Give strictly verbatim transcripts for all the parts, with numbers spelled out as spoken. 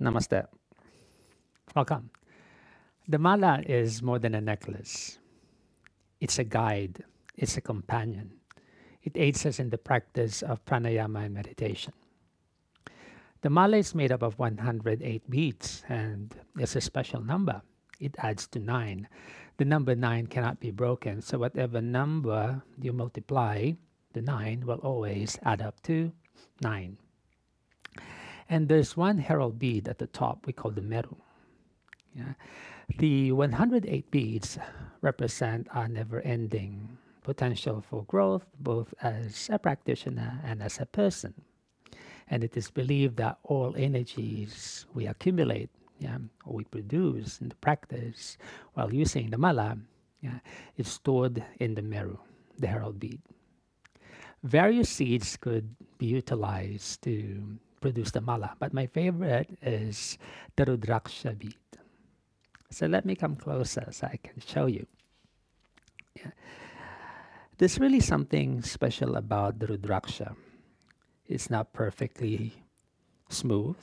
Namaste. Welcome. The mala is more than a necklace. It's a guide. It's a companion. It aids us in the practice of pranayama and meditation. The mala is made up of one hundred eight beads, and it's a special number. It adds to nine. The number nine cannot be broken, so whatever number you multiply, the nine will always add up to nine. And there's one herald bead at the top we call the meru. Yeah. The one hundred eight beads represent our never-ending potential for growth, both as a practitioner and as a person. And it is believed that all energies we accumulate, yeah, or we produce in the practice while using the mala, yeah, is stored in the meru, the herald bead. Various seeds could be utilized to produce the mala, but my favorite is the rudraksha bead. So let me come closer so I can show you. Yeah. There's really something special about the rudraksha. It's not perfectly smooth.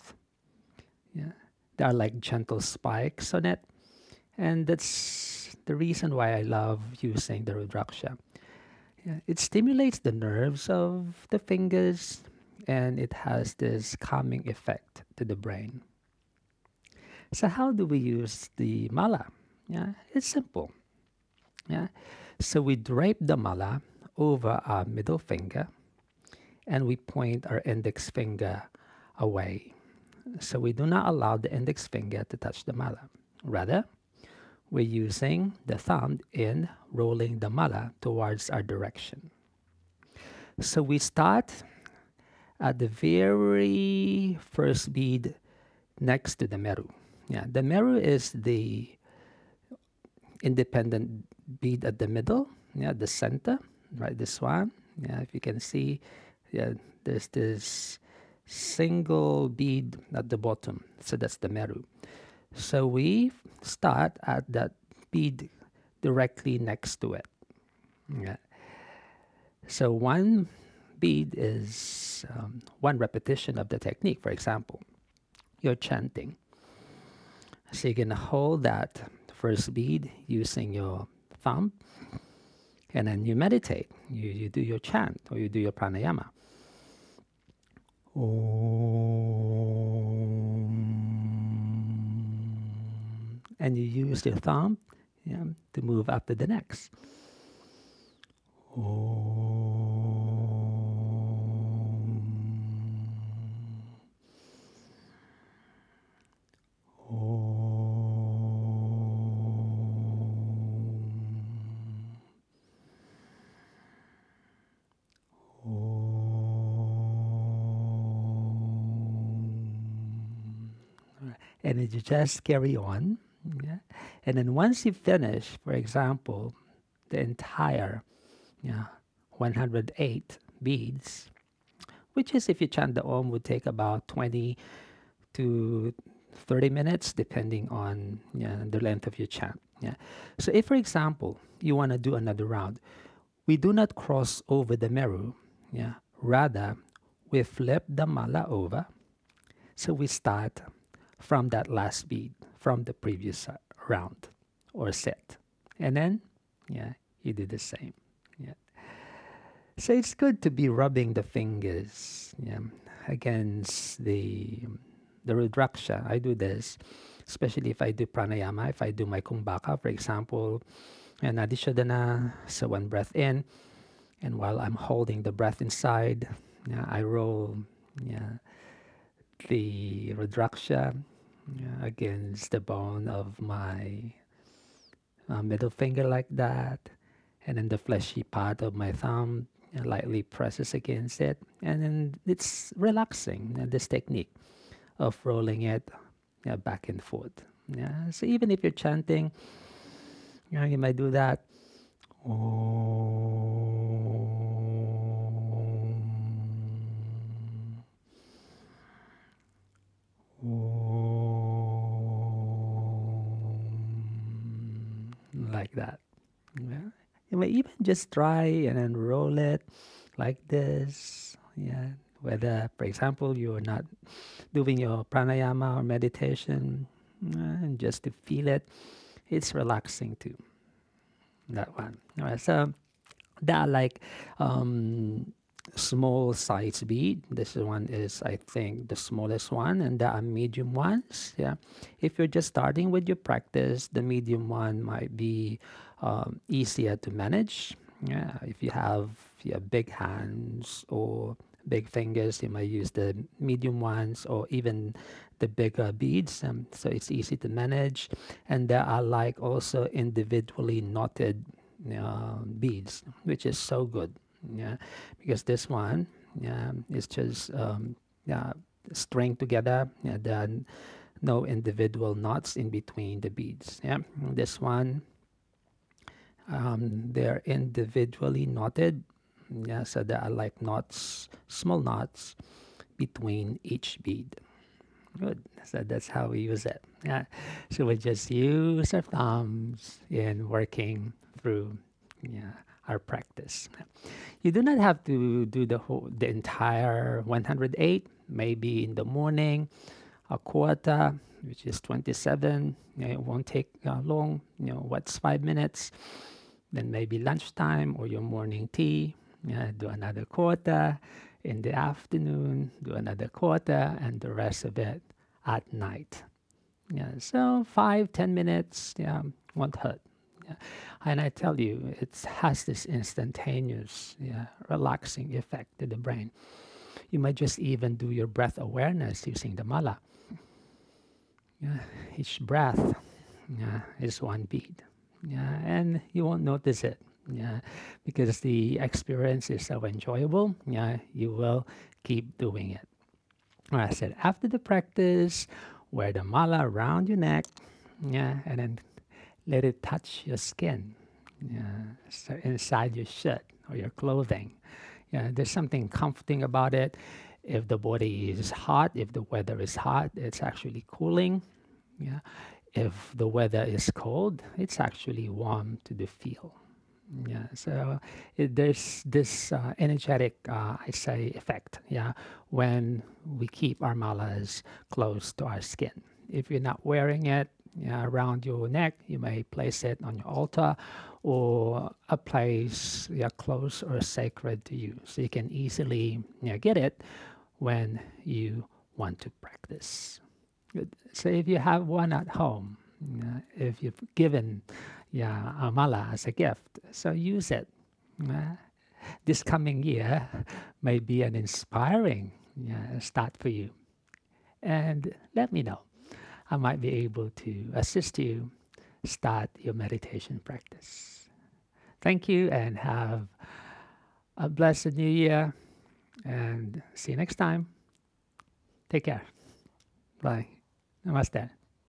Yeah. There are like gentle spikes on it. And that's the reason why I love using the rudraksha. Yeah. It stimulates the nerves of the fingers, and it has this calming effect to the brain. So how do we use the mala? Yeah, it's simple. Yeah. So we drape the mala over our middle finger, and we point our index finger away. So we do not allow the index finger to touch the mala. Rather, we're using the thumb in rolling the mala towards our direction. So we start at the very first bead next to the meru. Yeah, the meru is the independent bead at the middle, yeah, the center, right, this one. Yeah, if you can see, yeah, there's this single bead at the bottom, so that's the meru. So we start at that bead directly next to it. Yeah. So one bead is um, one repetition of the technique. For example, you're chanting. So you're going to hold that first bead using your thumb, and then you meditate. You, you do your chant, or you do your pranayama. Om. And you use your thumb, yeah, to move up to the next. Om. Om. And then you just carry on. Yeah? And then once you finish, for example, the entire, yeah, one hundred eight beads, which is, if you chant the Om, would take about twenty to thirty minutes, depending on, yeah, the length of your chant. Yeah? So if, for example, you want to do another round, we do not cross over the meru. Yeah? Rather, we flip the mala over. So we start from that last bead, from the previous round or set. And then, yeah, you do the same. Yeah. So it's good to be rubbing the fingers, yeah, against the, the rudraksha. I do this, especially if I do pranayama, if I do my kumbhaka, for example, and Adishadana, so one breath in, and while I'm holding the breath inside, yeah, I roll, yeah, the rudraksha, yeah, against the bone of my uh, middle finger like that, and then the fleshy part of my thumb, yeah, lightly presses against it, and then it's relaxing, and this technique of rolling it, yeah, back and forth. Yeah. So even if you're chanting, you know, you might do that. Oh. Like that. Yeah. You may even just try and then roll it like this. Yeah. whether, for example, you're not doing your pranayama or meditation, and just to feel it, it's relaxing too. That one. All right, so there are like um, small size bead. This one is, I think, the smallest one, and there are medium ones. Yeah, if you're just starting with your practice, the medium one might be um, easier to manage. Yeah, if you have your big hands or big fingers, you might use the medium ones or even the bigger beads, um, so it's easy to manage. And there are like also individually knotted uh, beads, which is so good, yeah, because this one, yeah, is just um, yeah, string together, yeah, there are no individual knots in between the beads, yeah. This one, um, they're individually knotted. Yeah, so there are like knots, small knots between each bead. Good. So that's how we use it. Yeah. So we just use our thumbs in working through, yeah, our practice. You do not have to do the whole, the entire one hundred eight. Maybe in the morning, a quarter, which is twenty-seven. You know, it won't take uh, long. You know, what's five minutes? Then maybe lunchtime or your morning tea. Yeah, do another quarter. In the afternoon, do another quarter, and the rest of it at night. Yeah, so five, ten minutes, yeah, won't hurt. Yeah. And I tell you, it has this instantaneous, yeah, relaxing effect to the brain. You might just even do your breath awareness using the mala. Yeah, each breath, yeah, is one bead. Yeah, and you won't notice it. Yeah, because the experience is so enjoyable, yeah, you will keep doing it. All right, I said after the practice, wear the mala around your neck, yeah, and then let it touch your skin, yeah, so inside your shirt or your clothing. Yeah, there's something comforting about it. If the body is hot, if the weather is hot, it's actually cooling. Yeah, if the weather is cold, it's actually warm to the feel. Yeah, so it, there's this uh, energetic, uh, I say, effect, yeah, when we keep our malas close to our skin. If you're not wearing it, yeah, around your neck, you may place it on your altar or a place, yeah, close or sacred to you. So you can easily, yeah, get it when you want to practice. Good. So if you have one at home, yeah, if you've given, yeah, a mala as a gift, so use it. Uh, this coming year may be an inspiring, yeah, start for you. And let me know. I might be able to assist you start your meditation practice. Thank you, and have a blessed new year. And see you next time. Take care. Bye. Namaste.